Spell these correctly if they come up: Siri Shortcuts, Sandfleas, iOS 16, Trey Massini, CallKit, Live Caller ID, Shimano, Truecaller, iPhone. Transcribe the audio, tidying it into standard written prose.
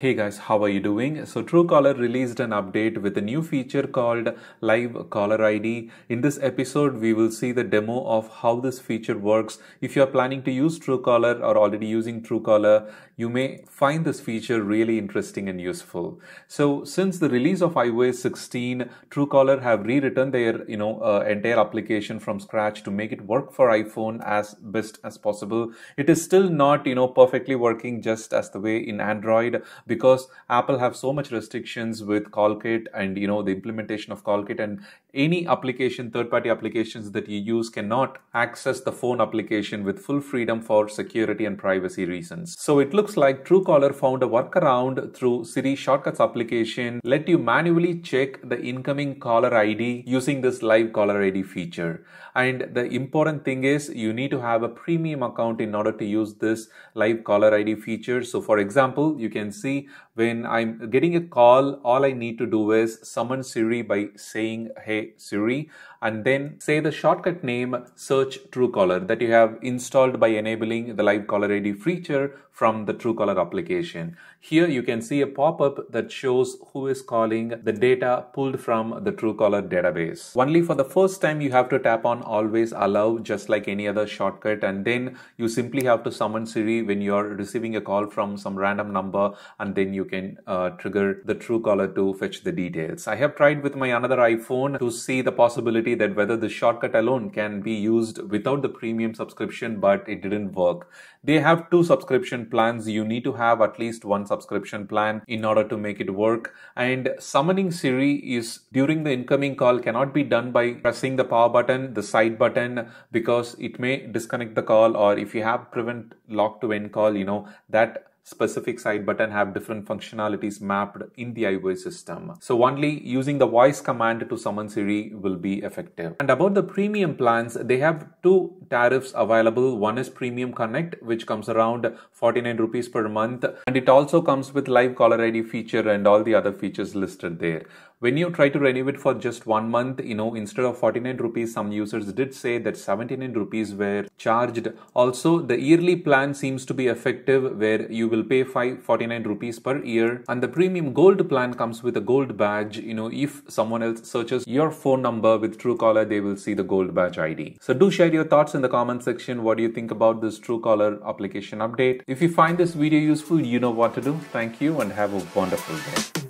Hey guys, how are you doing? So Truecaller released an update with a new feature called Live Caller ID. In this episode, we will see the demo of how this feature works. If you are planning to use Truecaller or already using Truecaller, you may find this feature really interesting and useful. So since the release of iOS 16, Truecaller have rewritten their entire application from scratch to make it work for iPhone as best as possible. It is still not perfectly working just as the way in Android, because Apple have so much restrictions with CallKit and the implementation of CallKit, and any application, third-party applications that you use cannot access the phone application with full freedom for security and privacy reasons. So it looks like Truecaller found a workaround through Siri Shortcuts application, let you manually check the incoming caller ID using this Live Caller ID feature. And the important thing is you need to have a premium account in order to use this Live Caller ID feature. So for example, you can see when I'm getting a call, all I need to do is summon Siri by saying, "Hey Siri," and then say the shortcut name search Truecaller that you have installed by enabling the Live Caller ID feature from the Truecaller application. Here you can see a pop-up that shows who is calling, the data pulled from the Truecaller database. Only for the first time you have to tap on always allow, just like any other shortcut, and then you simply have to summon Siri when you are receiving a call from some random number, and then you can trigger the Truecaller to fetch the details. I have tried with my another iPhone to see the possibility that whether the shortcut alone can be used without the premium subscription, but it didn't work. They have two subscription plans. You need to have at least one subscription plan in order to make it work. And summoning Siri is during the incoming call cannot be done by pressing the power button, the side button, because it may disconnect the call, or if you have prevent lock to end call, that specific side button have different functionalities mapped in the iOS system. So only using the voice command to summon Siri will be effective. And about the premium plans, they have two tariffs available. One is Premium Connect, which comes around 49 rupees per month, and it also comes with Live Caller ID feature and all the other features listed there. When you try to renew it for just 1 month, instead of 49 rupees, some users did say that 79 rupees were charged. Also, the yearly plan seems to be effective, where you will pay 49 rupees per year. And the Premium Gold plan comes with a gold badge. If someone else searches your phone number with Truecaller, they will see the gold badge ID. So do share your thoughts in the comment section. What do you think about this Truecaller application update? If you find this video useful, you know what to do. Thank you and have a wonderful day.